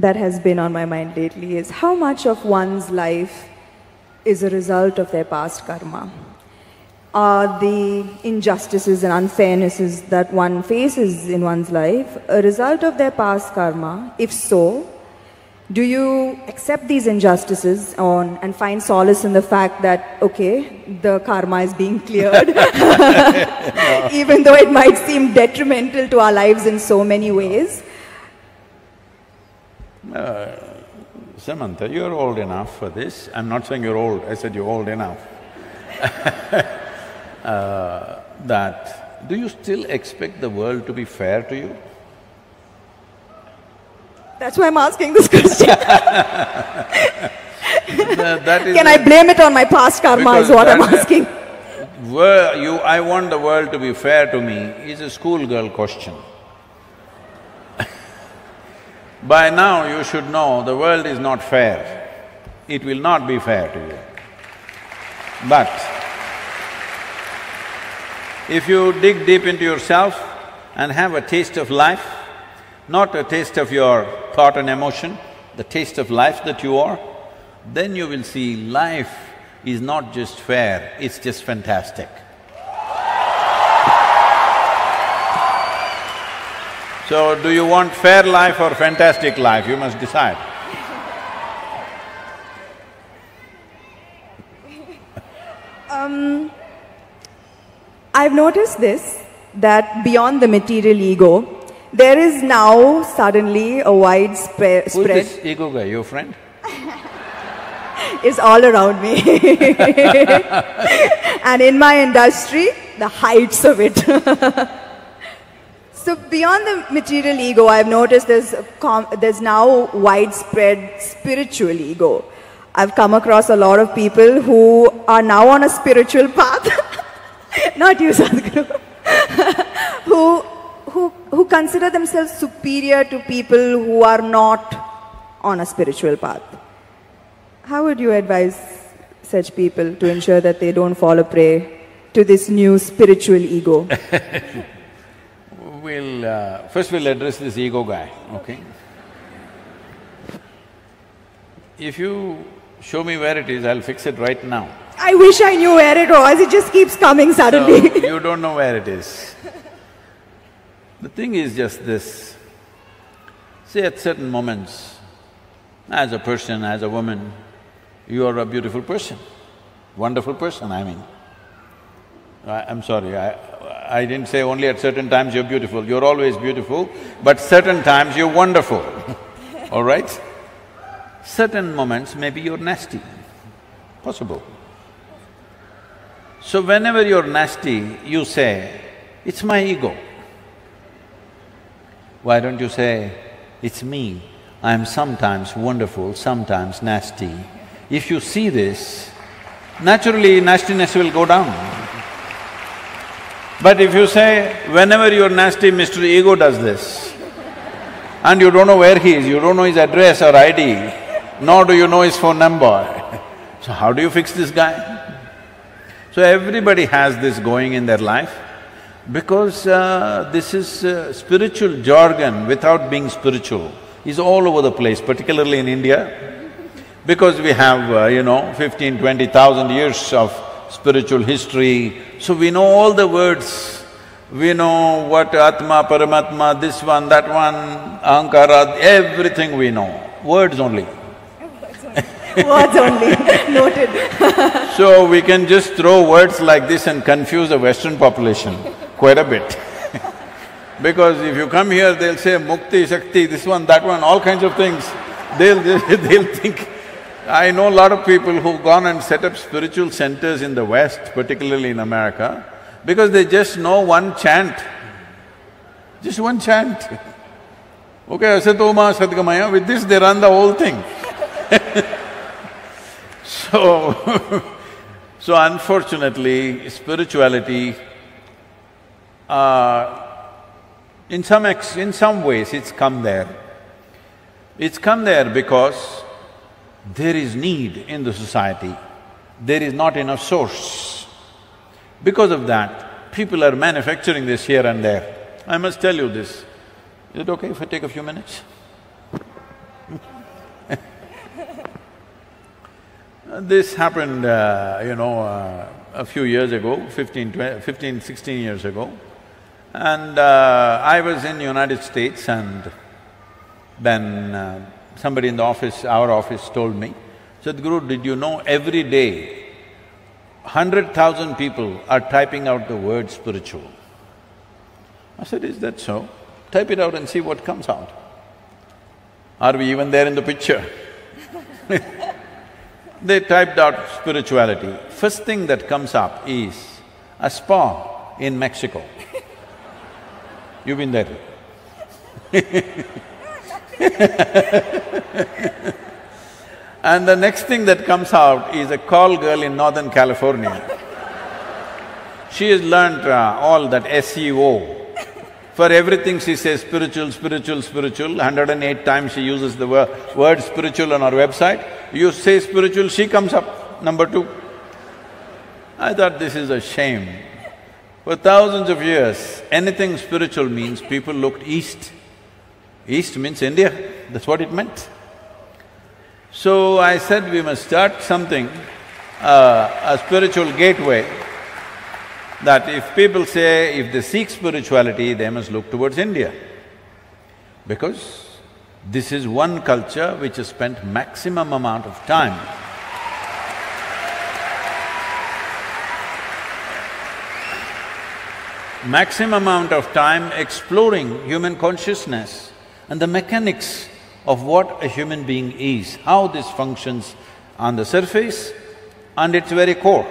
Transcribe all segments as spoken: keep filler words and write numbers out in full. that has been on my mind lately is how much of one's life is a result of their past karma. Are the injustices and unfairnesses that one faces in one's life a result of their past karma? If so, do you accept these injustices on and find solace in the fact that, okay, the karma is being cleared, no. even though it might seem detrimental to our lives in so many ways? Uh, Samantha, you're old enough for this. I'm not saying you're old, I said you're old enough. uh, that, do you still expect the world to be fair to you? That's why I'm asking this question. that, that is Can I blame it on my past karma is what I'm asking. You, I want the world to be fair to me is a schoolgirl question. By now you should know the world is not fair. It will not be fair to you. But if you dig deep into yourself and have a taste of life, not a taste of your thought and emotion, the taste of life that you are, then you will see life is not just fair, it's just fantastic. So, do you want fair life or fantastic life? You must decide. um, I've noticed this, that beyond the material ego, there is now suddenly a wide spread… Who is this ego guy, your friend? It's all around me and in my industry, the heights of it. So beyond the material ego, I've noticed there's, a com there's now widespread spiritual ego. I've come across a lot of people who are now on a spiritual path, not you Sadhguru, who Who, who consider themselves superior to people who are not on a spiritual path. How would you advise such people to ensure that they don't fall a prey to this new spiritual ego? We'll… Uh, first we'll address this ego guy, okay? If you show me where it is, I'll fix it right now. I wish I knew where it was, it just keeps coming suddenly. So, you don't know where it is. The thing is just this, see at certain moments, as a person, as a woman, you are a beautiful person, wonderful person, I mean. I, I'm sorry, I, I didn't say only at certain times you're beautiful, you're always beautiful, but certain times you're wonderful, all right? Certain moments maybe you're nasty, possible. So whenever you're nasty, you say, it's my ego. Why don't you say, it's me, I'm sometimes wonderful, sometimes nasty. If you see this, naturally nastiness will go down. But if you say, whenever you're nasty, Mister Ego does this and you don't know where he is, you don't know his address or I D, nor do you know his phone number. So how do you fix this guy? So everybody has this going in their life. Because uh, this is uh, spiritual jargon without being spiritual is all over the place, particularly in India. Because we have, uh, you know, fifteen, twenty thousand years of spiritual history, so we know all the words. We know what Atma, Paramatma, this one, that one, Ankarad, everything we know, words only. Words only, noted. So we can just throw words like this and confuse the Western population quite a bit. Because if you come here, they'll say Mukti Shakti, this one, that one, all kinds of things. They'll… they'll think… I know a lot of people who've gone and set up spiritual centers in the West, particularly in America, because they just know one chant, just one chant. Okay, asato ma Sadgamaya, with this they run the whole thing. So, so unfortunately, spirituality, uh, in some ex… in some ways it's come there. It's come there because there is need in the society, there is not enough source. Because of that, people are manufacturing this here and there. I must tell you this, is it okay if I take a few minutes? This happened, uh, you know, uh, a few years ago, fifteen, twenty, fifteen, sixteen years ago. And uh, I was in United States, and then uh, somebody in the office, our office, told me, "Sadhguru, did you know every day hundred thousand people are typing out the word spiritual?" I said, "Is that so? Type it out and see what comes out. Are we even there in the picture?" They typed out spirituality. First thing that comes up is a spa in Mexico. You've been there. And the next thing that comes out is a call girl in Northern California. She has learned uh, all that S E O. For everything she says spiritual, spiritual, spiritual, hundred and eight times she uses the wor word spiritual on our website. You say spiritual, she comes up, number two. I thought this is a shame. For thousands of years, anything spiritual means people looked east. East means India, that's what it meant. So I said we must start something, uh, a spiritual gateway, that if people say, if they seek spirituality, they must look towards India. Because this is one culture which has spent maximum amount of time maximum amount of time exploring human consciousness and the mechanics of what a human being is, how this functions on the surface and its very core.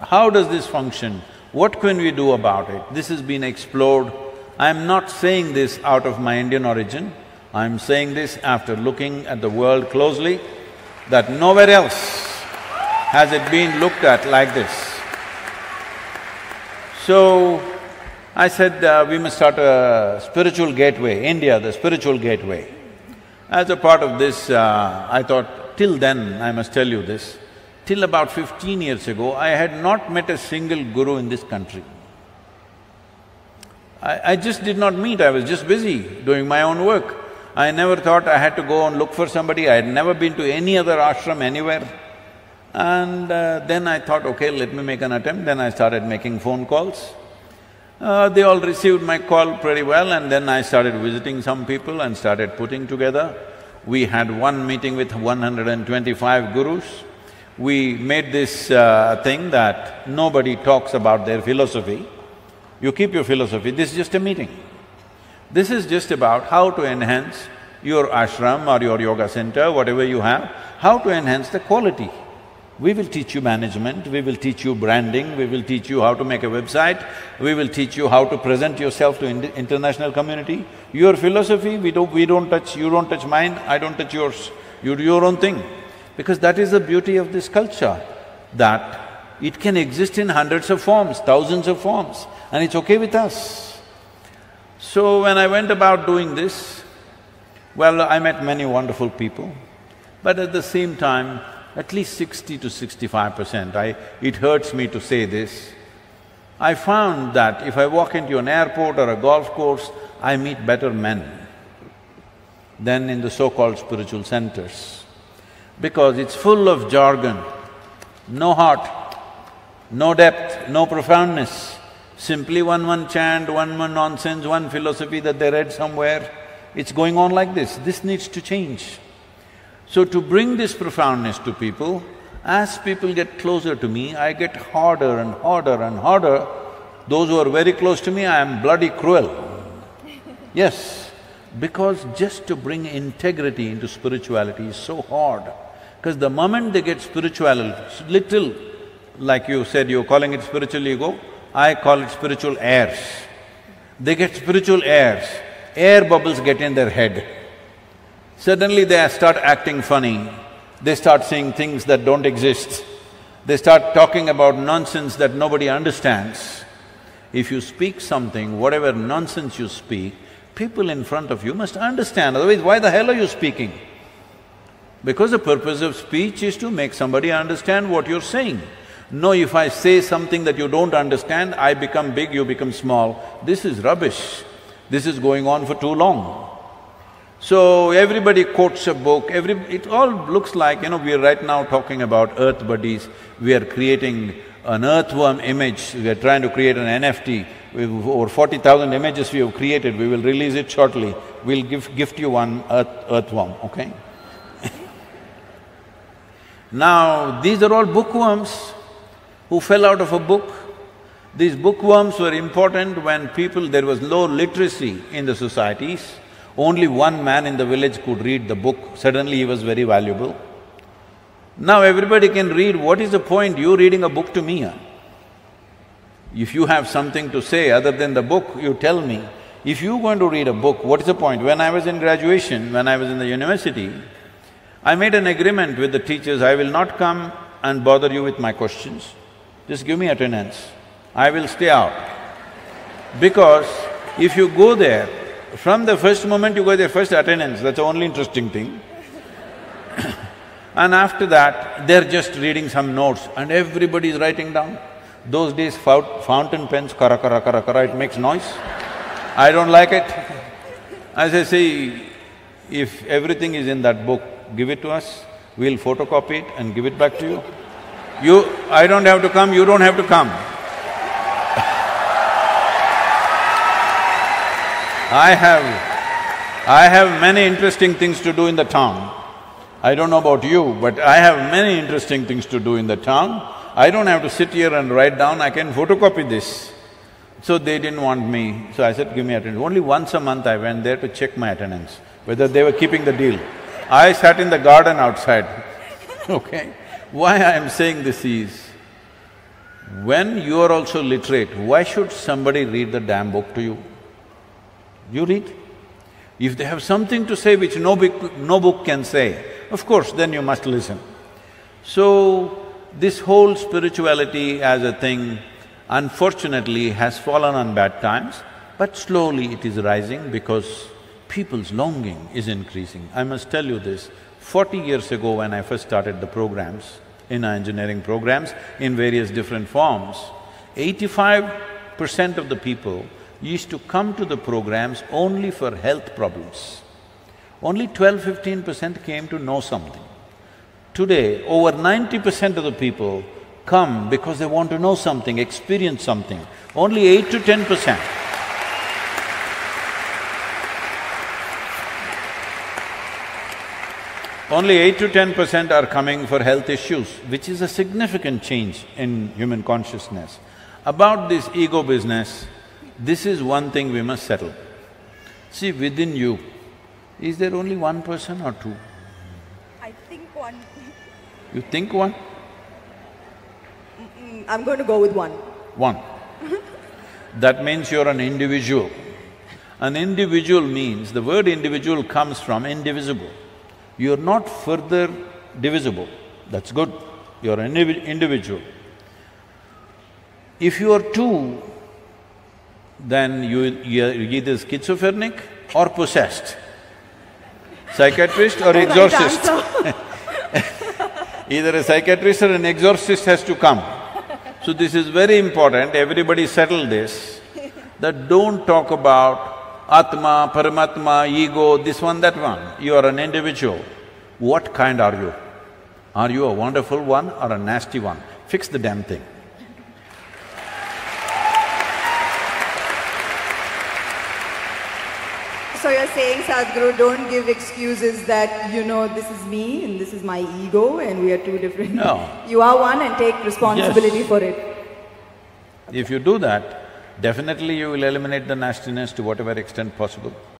How does this function? What can we do about it? This has been explored. I'm not saying this out of my Indian origin, I'm saying this after looking at the world closely, that nowhere else has it been looked at like this. So, I said uh, we must start a spiritual gateway, India, the spiritual gateway. As a part of this, uh, I thought, till then I must tell you this, till about fifteen years ago, I had not met a single guru in this country. I, I just did not meet, I was just busy doing my own work. I never thought I had to go and look for somebody, I had never been to any other ashram anywhere. And uh, then I thought, okay, let me make an attempt, then I started making phone calls. Uh, they all received my call pretty well, and then I started visiting some people and started putting together. We had one meeting with one hundred twenty-five gurus. We made this uh, thing that nobody talks about their philosophy. You keep your philosophy, this is just a meeting. This is just about how to enhance your ashram or your yoga center, whatever you have, how to enhance the quality. We will teach you management, we will teach you branding, we will teach you how to make a website, we will teach you how to present yourself to in international community. Your philosophy, we don't… we don't touch… you don't touch mine, I don't touch yours, you do your own thing. Because that is the beauty of this culture, that it can exist in hundreds of forms, thousands of forms, and it's okay with us. So when I went about doing this, well, I met many wonderful people, but at the same time, at least sixty to sixty-five percent, I… it hurts me to say this, I found that if I walk into an airport or a golf course, I meet better men than in the so-called spiritual centers. Because it's full of jargon, no heart, no depth, no profoundness, simply one one chant, one one nonsense, one philosophy that they read somewhere. It's going on like this. This needs to change. So to bring this profoundness to people, as people get closer to me, I get harder and harder and harder. Those who are very close to me, I am bloody cruel. Yes, because just to bring integrity into spirituality is so hard. Because the moment they get spiritual, little, like you said, you're calling it spiritual ego, I call it spiritual airs. They get spiritual airs, air bubbles get in their head. Suddenly they start acting funny, they start saying things that don't exist, they start talking about nonsense that nobody understands. If you speak something, whatever nonsense you speak, people in front of you must understand, otherwise why the hell are you speaking? Because the purpose of speech is to make somebody understand what you're saying. No, if I say something that you don't understand, I become big, you become small, this is rubbish. This is going on for too long. So everybody quotes a book, every… it all looks like, you know, we are right now talking about earth buddies, we are creating an earthworm image, we are trying to create an N F T. We've over forty thousand images we have created, we will release it shortly, we'll give… gift you one earth… earthworm, okay? Now, these are all bookworms who fell out of a book. These bookworms were important when people… there was low literacy in the societies. Only one man in the village could read the book, suddenly he was very valuable. Now everybody can read, what is the point you reading a book to me? Huh? If you have something to say other than the book, you tell me. If you're going to read a book, what is the point? When I was in graduation, when I was in the university, I made an agreement with the teachers, I will not come and bother you with my questions, just give me attendance, I will stay out. Because if you go there, from the first moment you go there, first attendance, that's the only interesting thing. And after that, they're just reading some notes and everybody's writing down. Those days fountain pens, kara kara kara kara, it makes noise. I don't like it. As I say, if everything is in that book, give it to us, we'll photocopy it and give it back to you. You… I don't have to come, you don't have to come. I have… I have many interesting things to do in the town. I don't know about you, but I have many interesting things to do in the town. I don't have to sit here and write down, I can photocopy this. So they didn't want me, so I said, give me attendance. Only once a month I went there to check my attendance, whether they were keeping the deal. I sat in the garden outside, okay? Why I am saying this is, when you are also literate, why should somebody read the damn book to you? You read. If they have something to say which no book, no book can say, of course, then you must listen. So, this whole spirituality as a thing, unfortunately, has fallen on bad times, but slowly it is rising because people's longing is increasing. I must tell you this, forty years ago when I first started the programs, inner engineering programs in various different forms, eighty-five percent of the people used to come to the programs only for health problems. Only twelve-fifteen percent came to know something. Today, over ninety percent of the people come because they want to know something, experience something, only eight to ten percent. Only eight to ten percent are coming for health issues, which is a significant change in human consciousness. About this ego business, this is one thing we must settle. See, within you, is there only one person or two? I think one. You think one? Mm-mm, I'm going to go with one. One. That means you're an individual. An individual means… the word individual comes from indivisible. You're not further divisible, that's good, you're an indiv- individual. If you are two, then you… you're either schizophrenic or possessed, psychiatrist or exorcist. Either a psychiatrist or an exorcist has to come. So this is very important, everybody settle this, that don't talk about Atma, Paramatma, ego, this one, that one. You are an individual. What kind are you? Are you a wonderful one or a nasty one? Fix the damn thing. So you're saying, Sadhguru, don't give excuses that, you know, this is me and this is my ego and we are two different… No. You are one and take responsibility yes. for it. Okay. If you do that, definitely you will eliminate the nastiness to whatever extent possible.